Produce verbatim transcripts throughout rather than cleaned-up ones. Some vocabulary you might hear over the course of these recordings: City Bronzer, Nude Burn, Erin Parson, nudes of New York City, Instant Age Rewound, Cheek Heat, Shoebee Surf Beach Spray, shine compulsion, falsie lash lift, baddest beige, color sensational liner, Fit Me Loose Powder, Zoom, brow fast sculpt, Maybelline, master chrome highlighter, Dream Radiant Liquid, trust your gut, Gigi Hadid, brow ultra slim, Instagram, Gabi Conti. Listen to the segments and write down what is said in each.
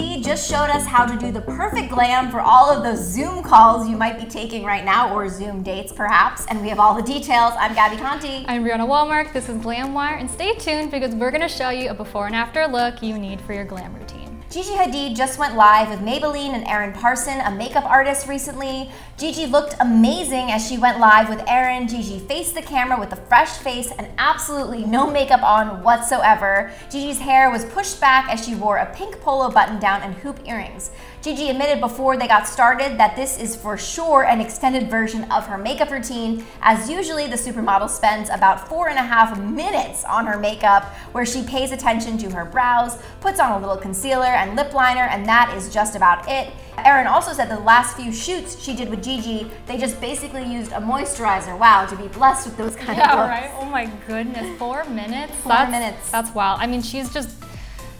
Gigi just showed us how to do the perfect glam for all of those Zoom calls you might be taking right now, or Zoom dates perhaps, and we have all the details. I'm Gabi Conti. I'm Brianna Walmark. This is Glamwire, and stay tuned because we're going to show you a before and after look you need for your glam routine. Gigi Hadid just went live with Maybelline and Erin Parson, a makeup artist, recently. Gigi looked amazing as she went live with Erin. Gigi faced the camera with a fresh face and absolutely no makeup on whatsoever. Gigi's hair was pushed back as she wore a pink polo button down and hoop earrings. Gigi admitted before they got started that this is for sure an extended version of her makeup routine, as usually the supermodel spends about four and a half minutes on her makeup, where she pays attention to her brows, puts on a little concealer and lip liner, and that is just about it. Erin also said the last few shoots she did with Gigi, they just basically used a moisturizer. Wow, to be blessed with those kind yeah, of looks. Right? Oh my goodness, four minutes? Four that's, minutes. That's wild. I mean, she's just,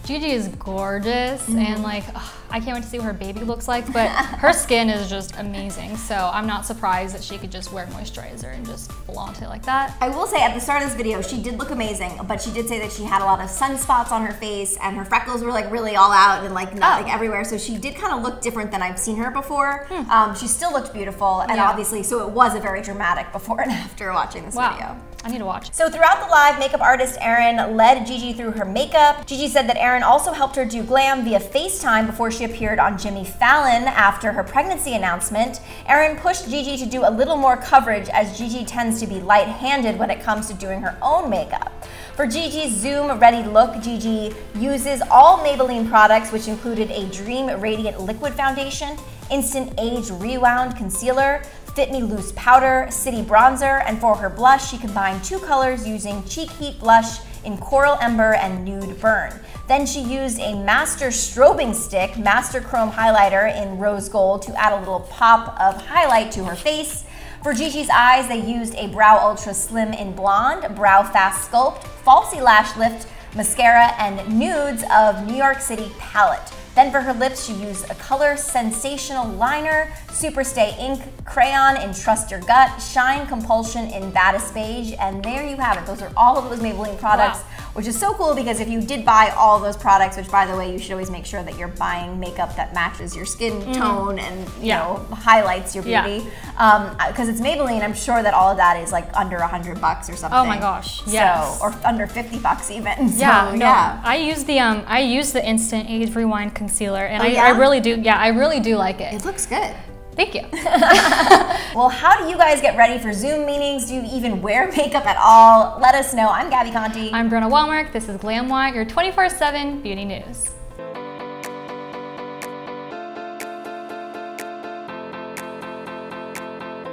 Gigi is gorgeous, mm-hmm. and like, oh, I can't wait to see what her baby looks like, but her skin is just amazing, so I'm not surprised that she could just wear moisturizer and just flaunt it like that. I will say at the start of this video, she did look amazing, but she did say that she had a lot of sunspots on her face, and her freckles were like really all out and like not oh. like everywhere, so she did kind of look different than I've seen her before. Hmm. Um, she still looked beautiful, and yeah. obviously, so it was a very dramatic before and after watching this wow. video. I need to watch. So throughout the live, makeup artist Erin led Gigi through her makeup. Gigi said that Erin also helped her do glam via FaceTime before she appeared on Jimmy Fallon after her pregnancy announcement. Erin pushed Gigi to do a little more coverage, as Gigi tends to be light-handed when it comes to doing her own makeup. For Gigi's Zoom-ready look, Gigi uses all Maybelline products, which included a Dream Radiant Liquid Foundation, Instant Age Rewound Concealer, Fit Me Loose Powder, City Bronzer, and for her blush, she combined two colors using Cheek Heat Blush in Coral Ember and Nude Burn. Then she used a Master Strobing Stick, Master Chrome Highlighter in Rose Gold to add a little pop of highlight to her face. For Gigi's eyes, they used a Brow Ultra Slim in Blonde, Brow Fast Sculpt, Falsie Lash Lift, Mascara, and Nudes of New York City palette. Then for her lips, she used a Color Sensational Liner, Super Stay Ink, Crayon in Trust Your Gut, Shine Compulsion in Baddest Beige, and there you have it. Those are all of those Maybelline products, wow. which is so cool because if you did buy all those products, which by the way, you should always make sure that you're buying makeup that matches your skin mm-hmm. tone and you yeah. know highlights your beauty. Because yeah. um, it's Maybelline, I'm sure that all of that is like under a hundred bucks or something. Oh my gosh, yes. So, or under fifty bucks even. So, yeah, no, yeah. I use the um, I use the Instant Age Rewind concealer, and oh, I, yeah? I really do, yeah, I really do like it. It looks good. Thank you. Well, how do you guys get ready for Zoom meetings? Do you even wear makeup at all? Let us know. I'm Gabi Conti. I'm Brianna Walmark. This is Glamwire, your twenty-four seven beauty news.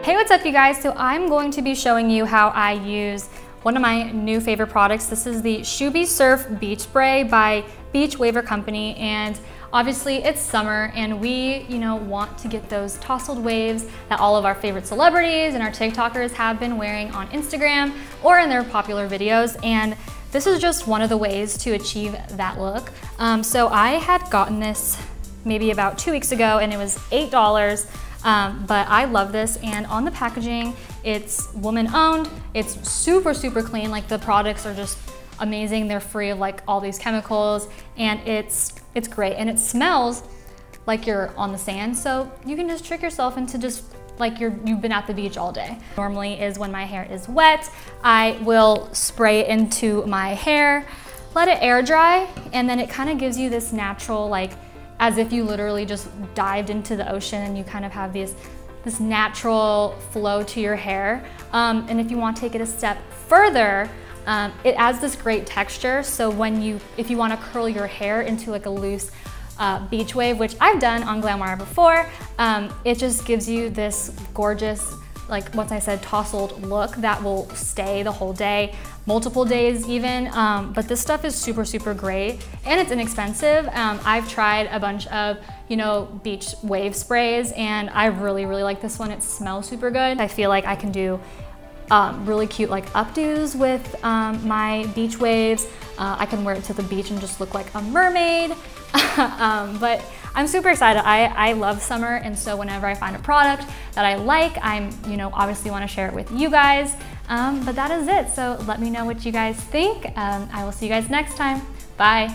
Hey, what's up, you guys? So I'm going to be showing you how I use one of my new favorite products. This is the Shoebee Surf Beach Spray by Beach Waver Company, and obviously it's summer and we, you know, want to get those tousled waves that all of our favorite celebrities and our TikTokers have been wearing on Instagram or in their popular videos, and this is just one of the ways to achieve that look. Um, so I had gotten this maybe about two weeks ago and it was eight dollars. Um, but I love this, and on the packaging, it's woman owned, it's super, super clean, like the products are just amazing, they're free of like all these chemicals, and it's, it's great, and it smells like you're on the sand, so you can just trick yourself into just like you're, you've been at the beach all day. Normally is when my hair is wet, I will spray it into my hair, let it air dry, and then it kind of gives you this natural like as if you literally just dived into the ocean, and you kind of have this, this natural flow to your hair. Um, and if you want to take it a step further, um, it adds this great texture. So when you, if you want to curl your hair into like a loose uh, beach wave, which I've done on Glamwire before, um, it just gives you this gorgeous, like once I said, tousled look that will stay the whole day, multiple days even, um, but this stuff is super, super great, and it's inexpensive. Um, I've tried a bunch of, you know, beach wave sprays, and I really, really like this one. It smells super good. I feel like I can do um, really cute like updos with um, my beach waves. Uh, I can wear it to the beach and just look like a mermaid, um, but I'm super excited. I, I love summer, and so whenever I find a product that I like, I'm, you know, obviously want to share it with you guys, um, but that is it. So let me know what you guys think. Um, I will see you guys next time. Bye.